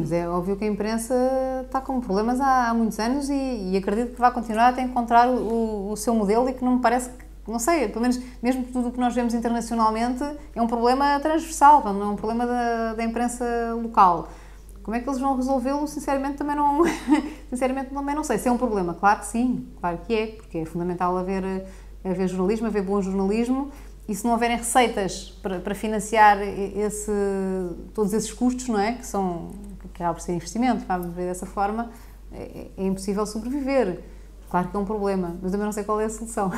Mas é óbvio que a imprensa está com problemas há muitos anos e acredito que vai continuar até encontrar o seu modelo e que não me parece que, não sei, pelo menos mesmo tudo o que nós vemos internacionalmente é um problema transversal, não é um problema da imprensa local. Como é que eles vão resolvê-lo? Sinceramente também não, sei. Se é um problema, claro que sim, claro que é, porque é fundamental haver jornalismo, haver bom jornalismo, e se não houverem receitas para financiar todos esses custos, não é? Que há por ser investimento, para viver dessa forma, é impossível sobreviver. Claro que é um problema, mas também não sei qual é a solução.